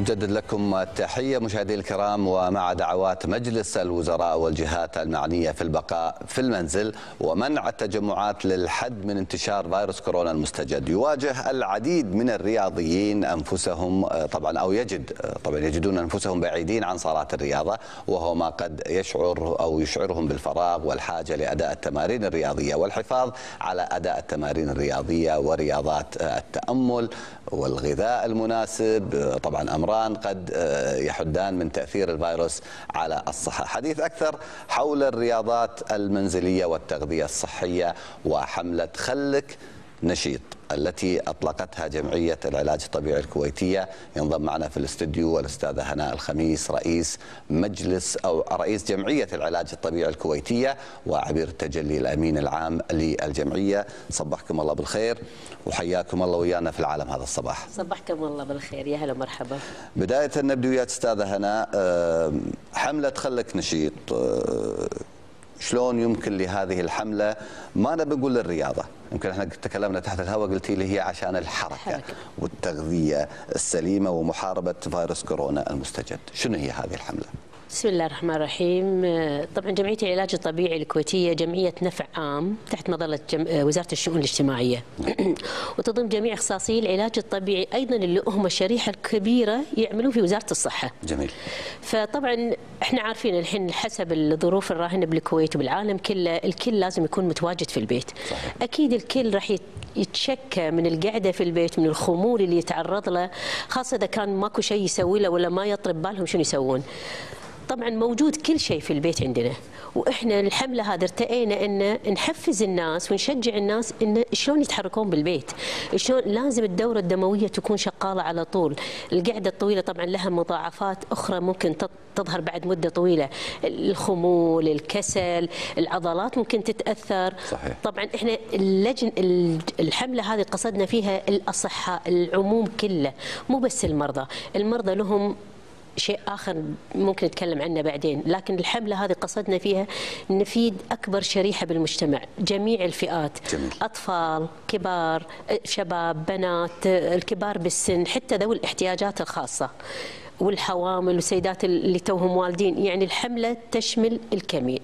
نجدد لكم التحية مشاهدين الكرام، ومع دعوات مجلس الوزراء والجهات المعنية في البقاء في المنزل ومنع التجمعات للحد من انتشار فيروس كورونا المستجد، يواجه العديد من الرياضيين أنفسهم يجدون أنفسهم بعيدين عن صالات الرياضة، وهو ما قد يشعرهم بالفراغ والحاجة لأداء التمارين الرياضية والحفاظ على أداء التمارين الرياضية ورياضات التأمل والغذاء المناسب. طبعا أمران قد يحدان من تأثير الفيروس على الصحة. حديث أكثر حول الرياضات المنزلية والتغذية الصحية وحملة خلك نشيط التي أطلقتها جمعية العلاج الطبيعي الكويتية. ينضم معنا في الاستديو الأستاذة هناء الخميس رئيس جمعية العلاج الطبيعي الكويتية، وعبير التجلي الأمين العام للجمعية. صبحكم الله بالخير وحياكم الله ويانا في العالم هذا الصباح. صبحكم الله بالخير، يا هلا ومرحبا. بداية نبدأ وياك أستاذة هناء، حملة خلك نشيط، شلون يمكن لهذه الحملة، ما أنا بقول للرياضة، يمكن احنا تكلمنا تحت الهواء قلتي لي هي عشان الحركة والتغذية السليمة ومحاربة فيروس كورونا المستجد، شنو هي هذه الحملة؟ بسم الله الرحمن الرحيم. طبعا جمعية العلاج الطبيعي الكويتية جمعية نفع عام تحت مظلة وزارة الشؤون الاجتماعية وتضم جميع اختصاصي العلاج الطبيعي ايضا اللي هم الشريحة الكبيرة يعملون في وزارة الصحة. جميل. فطبعا احنا عارفين الحين حسب الظروف الراهنة بالكويت وبالعالم كله الكل لازم يكون متواجد في البيت. صحيح. اكيد الكل راح يتشكى من القعدة في البيت، من الخمول اللي يتعرض له، خاصة اذا كان ماكو شيء يسوي له ولا ما يطرب بالهم شنو يسوون. طبعا موجود كل شيء في البيت عندنا، واحنا الحمله هذه ارتئينا ان نحفز الناس ونشجع الناس ان شلون يتحركون بالبيت، شلون لازم الدوره الدمويه تكون شغاله على طول، القعده الطويله طبعا لها مضاعفات اخرى ممكن تظهر بعد مده طويله، الخمول، الكسل، العضلات ممكن تتاثر. صحيح. طبعا احنا الحمله هذه قصدنا فيها الاصحاء، العموم كله، مو بس المرضى، المرضى لهم شيء آخر ممكن نتكلم عنه بعدين، لكن الحملة هذه قصدنا فيها نفيد أكبر شريحة بالمجتمع، جميع الفئات. جميل. أطفال، كبار، شباب، بنات، الكبار بالسن، حتى ذوي الاحتياجات الخاصة والحوامل والسيدات اللي توهم والدين، يعني الحملة تشمل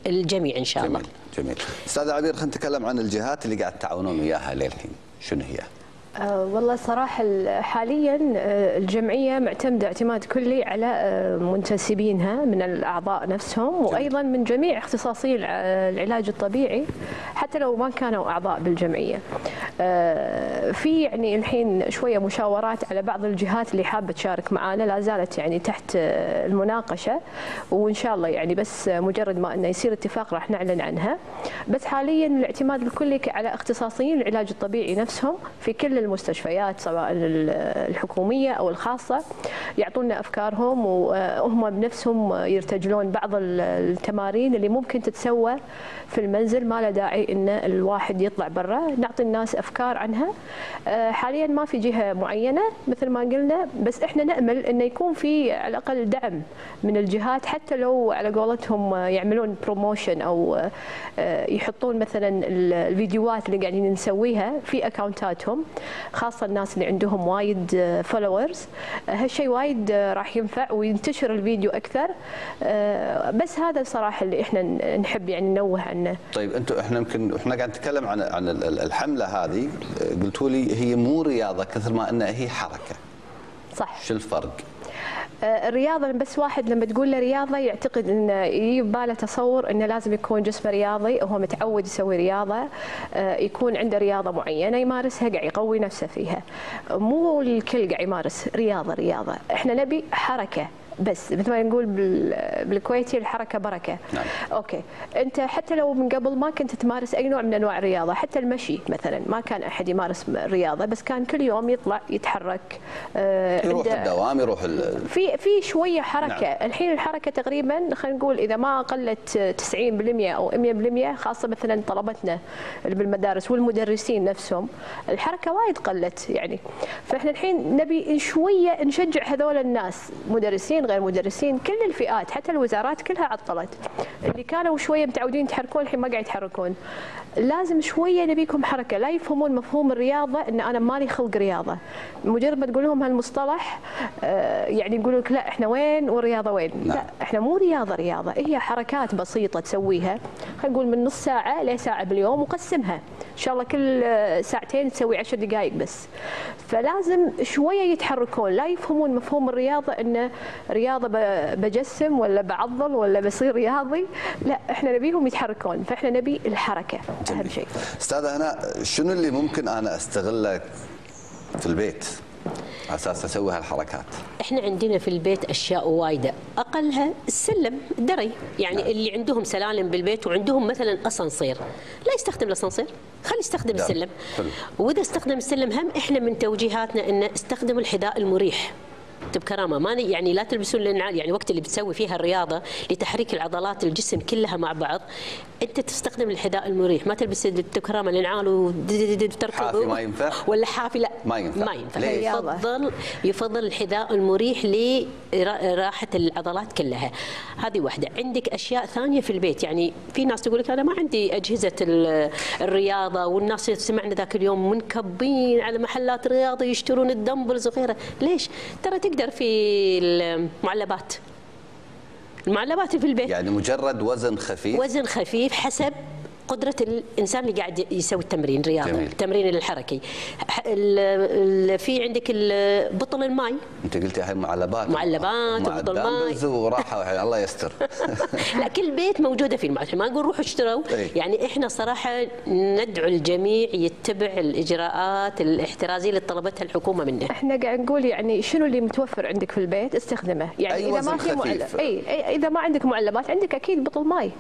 الجميع إن شاء الله. جميل جميل. أستاذ عبير، خلينا نتكلم عن الجهات اللي قاعد تعاونون وياها للحين، شنو هي؟ والله صراحة حاليا الجمعية معتمدة اعتماد كلي على منتسبينها من الأعضاء نفسهم وأيضا من جميع اختصاصي العلاج الطبيعي حتى لو ما كانوا أعضاء بالجمعية. في يعني الحين شوية مشاورات على بعض الجهات اللي حابة تشارك معنا، لا زالت يعني تحت المناقشة، وإن شاء الله يعني بس مجرد ما أنه يصير اتفاق راح نعلن عنها. بس حاليا الاعتماد الكلي على اختصاصيين العلاج الطبيعي نفسهم في كل المستشفيات سواء الحكومية أو الخاصة، يعطونا أفكارهم وهم بنفسهم يرتجلون بعض التمارين اللي ممكن تتسوى في المنزل، ما له داعي أن الواحد يطلع برا، نعطي الناس أفكار عنها. حاليا ما في جهة معينة مثل ما قلنا، بس إحنا نأمل أن يكون في على الأقل دعم من الجهات، حتى لو على قولتهم يعملون بروموشن أو يحطون مثلا الفيديوهات اللي قاعدين نسويها في أكاونتاتهم، خاصة الناس اللي عندهم وايد فولورز، هالشيء وايد راح ينفع وينتشر الفيديو أكثر. بس هذا بصراحة اللي احنا نحب يعني ننوه عنه. طيب انتم احنا قاعد نتكلم عن الحملة هذه، قلتوا لي هي مو رياضة كثر ما انها هي حركة. صح. شو الفرق؟ الرياضة بس واحد لما تقول له رياضة يعتقد انه يباله تصور انه لازم يكون جسمه رياضي، وهو متعود يسوي رياضة، يكون عنده رياضة معينة يمارسها قاعد يقوي نفسه فيها. مو الكل قاعد يمارس رياضة، احنا نبي حركة بس، مثل ما نقول بالكويتي الحركه بركه. نعم. اوكي، انت حتى لو من قبل ما كنت تمارس اي نوع من انواع الرياضه، حتى المشي مثلا ما كان احد يمارس رياضه، بس كان كل يوم يطلع يتحرك، يروح الدوام، يروح في شويه حركه. نعم. الحين الحركه تقريبا خلينا نقول اذا ما قلت 90% او 100%، خاصه مثلا طلبتنا اللي بالمدارس والمدرسين نفسهم الحركه وايد قلت يعني، فاحنا الحين نبي شويه نشجع هذول الناس، مدرسين مدرسين غير مدرسين، كل الفئات حتى الوزارات كلها عطلت. اللي كانوا شويه متعودين يتحركون الحين ما قاعد يتحركون. لازم شويه نبيكم حركه، لا يفهمون مفهوم الرياضه ان انا مالي خلق رياضه. مجرد ما تقول لهم هالمصطلح يعني يقولوا لك لا احنا وين والرياضه وين؟ لا احنا مو رياضه، هي حركات بسيطه تسويها، خلينا نقول من نص ساعه لساعه باليوم وقسمها، ان شاء الله كل ساعتين تسوي 10 دقائق بس. فلازم شويه يتحركون، لا يفهمون مفهوم الرياضه انه رياضه بجسم ولا بعضل ولا بصير رياضي، لا احنا نبيهم يتحركون، فاحنا نبي الحركه اهم شيء. استاذه هناء، شنو اللي ممكن انا استغله في البيت؟ على اساس اسوي هالحركات. احنا عندنا في البيت اشياء وايده، اقلها السلم الدري، يعني نعم. اللي عندهم سلالم بالبيت وعندهم مثلا اسانسير، لا يستخدم الاسانسير، خلي يستخدم نعم. السلم. حلو. واذا استخدم السلم هم احنا من توجيهاتنا ان استخدموا الحذاء المريح. بكرامه، ما يعني لا تلبسون يعني وقت اللي بتسوي فيها الرياضه لتحريك العضلات الجسم كلها مع بعض، انت تستخدم الحذاء المريح، ما تلبس بكرامه لنعال وتركض ما ينفع ولا حافي، لا ما ينفع، ما ينفع. يفضل الحذاء المريح لراحه العضلات كلها. هذه واحده. عندك اشياء ثانيه في البيت، يعني في ناس تقول لك انا ما عندي اجهزه الرياضه، والناس سمعنا ذاك اليوم منكبين على محلات رياضه يشترون الدمبلز وغيره، ليش؟ ترى تقدر في المعلبات. المعلبات في البيت يعني مجرد وزن خفيف، وزن خفيف حسب قدرة الإنسان اللي قاعد يسوي التمرين رياضة. جميل. التمرين الحركي. في عندك بطل الماي، أنت قلتي هاي معلبات، وبطل الماي وراحة الله يستر. لا كل بيت موجودة فيه، ما نقول روحوا اشتروا، يعني إحنا صراحة ندعو الجميع يتبع الإجراءات الاحترازية اللي طلبتها الحكومة منه. إحنا قاعد نقول يعني شنو اللي متوفر عندك في البيت استخدمه، يعني أي إذا ما في معلبات، إذا ما عندك معلبات عندك أكيد بطل ماي.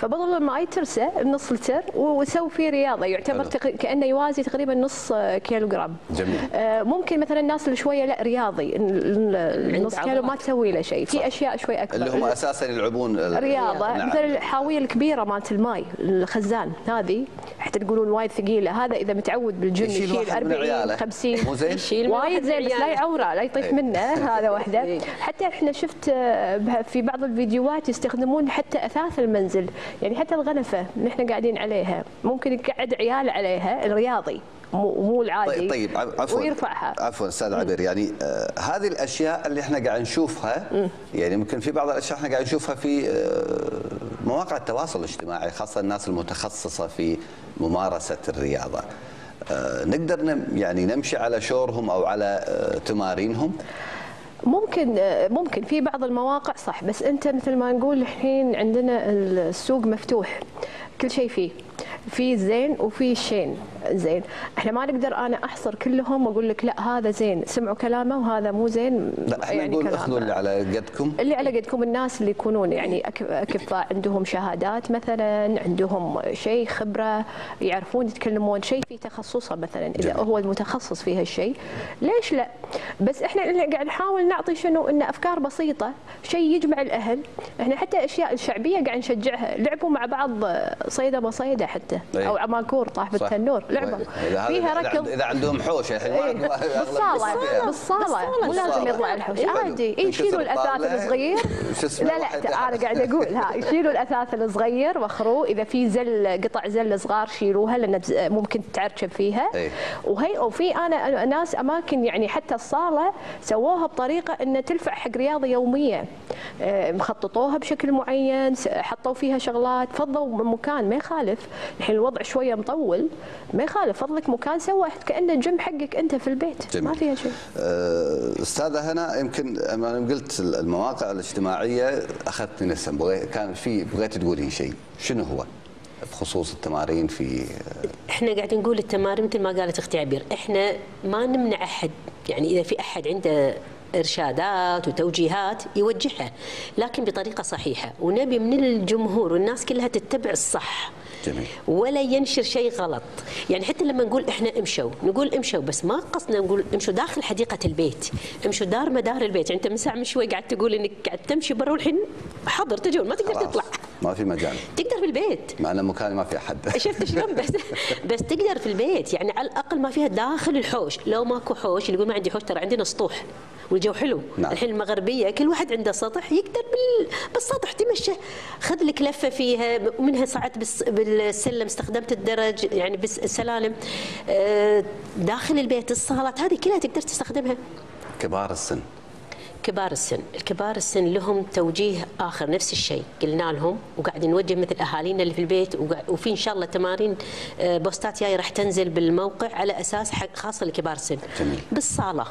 فبطل الماي ترسه بنص لتر وسوي فيه رياضه، يعتبر كانه يوازي تقريبا نص كيلوغرام. جميل. ممكن مثلا الناس اللي شويه لا رياضي النص كيلو ما تسوي له شيء، في اشياء شوي اكبر اللي هم اساسا يلعبون رياضه. نعم. مثل الحاويه الكبيره مالت الماي، الخزان هذه حتى تقولون وايد ثقيله، هذا اذا متعود بالجيم يشيل 40 50 وايد زين، بس لا يعوره لا يطيح منه. هذا واحده. حتى احنا شفت في بعض الفيديوهات يستخدمون حتى اثاث المنزل، يعني حتى الغرفة اللي احنا قاعدين عليها ممكن يقعد عيال عليها الرياضي مو العادي. طيب عفوا ويرفعها. عفوا استاذ عبير، يعني هذه الاشياء اللي احنا قاعد نشوفها، يعني ممكن في بعض الاشياء احنا قاعد نشوفها في مواقع التواصل الاجتماعي، خاصة الناس المتخصصة في ممارسة الرياضة. نقدر يعني نمشي على شورهم او على تمارينهم؟ ممكن في بعض المواقع صح، بس انت مثل ما نقول الحين عندنا السوق مفتوح، كل شيء فيه، في زين وفي شين زين، احنا ما نقدر انا احصر كلهم واقول لك لا هذا زين سمعوا كلامه وهذا مو زين. لا احنا يعني نقول اخذوا اللي على قدكم، الناس اللي يكونون يعني اكفاء، عندهم شهادات مثلا، عندهم شيء خبره، يعرفون يتكلمون، شيء في تخصصه مثلا اذا هو المتخصص في هالشيء، ليش لا؟ بس احنا قاعد نحاول نعطي شنو ان افكار بسيطه، شيء يجمع الاهل، احنا حتى اشياء الشعبيه قاعد نشجعها، لعبوا مع بعض صيده بصيده حتى او عماكور طاح بالتنور لعبه فيها ركض. اذا عندهم حوش الحين بالصاله، مو لازم يطلع الحوش عادي، يشيلوا الاثاث الصغير. لا لا انا قاعد اقول يشيلوا الاثاث الصغير واخروه، اذا في زل قطع زل صغار شيلوها لان ممكن تتعرجب فيها. وهي وفي انا ناس اماكن يعني حتى الصاله سووها بطريقه ان تنفع حق رياضه يوميه، مخططوها بشكل معين، حطوا فيها شغلات، فضوا مكان ما يخالف، الحين الوضع شويه مطول ما يخالف، فضلك مكان سوى كانه جيم حقك انت في البيت. جميل. ما فيها شيء. استاذه هنا، يمكن انا قلت المواقع الاجتماعيه اخذتني نسم، كان في بغيت تقولي شيء، شنو هو؟ بخصوص التمارين في احنا قاعدين نقول التمارين مثل ما قالت اختي عبير، احنا ما نمنع احد، يعني اذا في احد عنده إرشادات وتوجيهات يوجهها، لكن بطريقة صحيحة، ونبي من الجمهور والناس كلها تتبع الصح. جميل. ولا ينشر شيء غلط، يعني حتى لما نقول احنا امشوا، نقول امشوا بس ما قصدنا نقول امشوا داخل حديقة البيت، امشوا دار مدار البيت، يعني انت من ساعة من شوي قاعد تقول انك قاعد تمشي برا والحين حاضر تجول ما تقدر تطلع. ما في مجال. تقدر في البيت. ما انا مكاني ما في احد. شفت شلون؟ بس تقدر في البيت، يعني على الاقل ما فيها داخل الحوش، لو ماكو حوش يقول ما عندي حوش، ترى عندنا سطوح والجو حلو. نعم. الحين المغربيه كل واحد عنده سطح، يقدر بالسطح تمشى، خذ لك لفه فيها، ومنها صعدت بالسلم، استخدمت الدرج يعني بالسلالم، داخل البيت، الصالات هذه كلها تقدر تستخدمها. كبار السن. الكبار السن لهم توجيه آخر، نفس الشيء قلنا لهم وقاعدين نوجه مثل أهالينا اللي في البيت، وفي إن شاء الله تمارين بوستات جاية راح تنزل بالموقع على أساس حق خاصة لكبار السن. جميل. بالصالة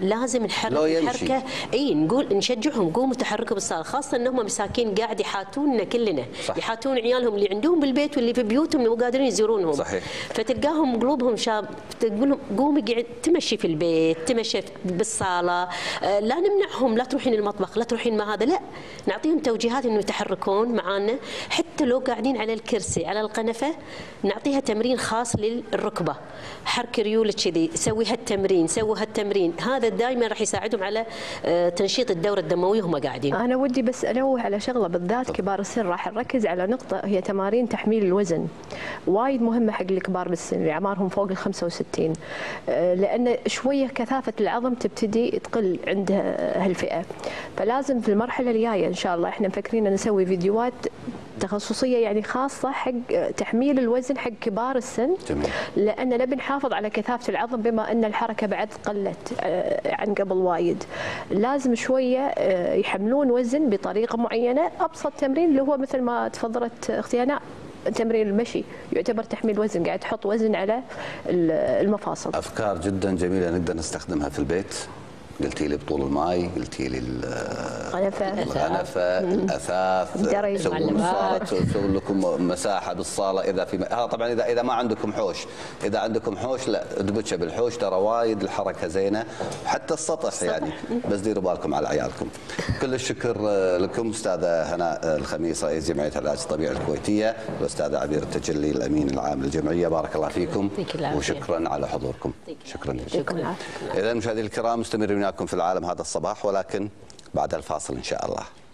لازم نحرك حركه، اي نقول نشجعهم قوموا تحركوا بالصاله، خاصه انهم مساكين قاعد يحاتوننا كلنا، صح. يحاتون عيالهم اللي عندهم بالبيت واللي في بيوتهم اللي مو قادرين يزورونهم. صحيح. فتلقاهم قلوبهم شاب، تقول لهم قومي قاعد تمشي في البيت، تمشي بالصاله، لا نمنعهم، لا تروحين المطبخ، لا تروحين ما هذا، لا نعطيهم توجيهات انه يتحركون معانا، حتى لو قاعدين على الكرسي على القنفه نعطيها تمرين خاص للركبه، حرك ريولك كذي، سوي هالتمرين سوي هالتمرين، هذا دائما راح يساعدهم على تنشيط الدوره الدمويه وهم قاعدين. انا ودي بس انوه على شغله بالذات كبار السن، راح نركز على نقطه هي تمارين تحميل الوزن، وايد مهمه حق الكبار بالسن اللي اعمارهم فوق ال 65، لان شويه كثافه العظم تبتدي تقل عند هالفئه، فلازم في المرحله الجايه ان شاء الله احنا مفكرين ان نسوي فيديوهات تخصصيه يعني خاصه حق تحميل الوزن حق كبار السن. جميل. لان نبي نحافظ على كثافه العظم بما ان الحركه بعد قلت عن قبل وايد، لازم شويه يحملون وزن بطريقه معينه. ابسط تمرين اللي هو مثل ما تفضلت اختي هناء، تمرين المشي يعتبر تحميل وزن، قاعد تحط وزن على المفاصل. افكار جدا جميله نقدر نستخدمها في البيت. قلتي لي بطول الماء، قلتي لي الغنفه، الاثاث، تسوون صاله، تسوون لكم مساحه بالصاله اذا في طبعا اذا ما عندكم حوش، اذا عندكم حوش لا ادبكه بالحوش، ترى وايد الحركه زينه، حتى السطح يعني، بس ديروا بالكم على عيالكم. كل الشكر لكم استاذه هناء الخميس رئيس جمعيه العلاج الطبيعي الكويتيه، والاستاذه عبير التجلي الامين العام للجمعيه، بارك الله فيكم وشكرا على حضوركم. شكرا لكم. اذا مشاهدينا الكرام، مستمرين معكم في العالم هذا الصباح، ولكن بعد الفاصل إن شاء الله.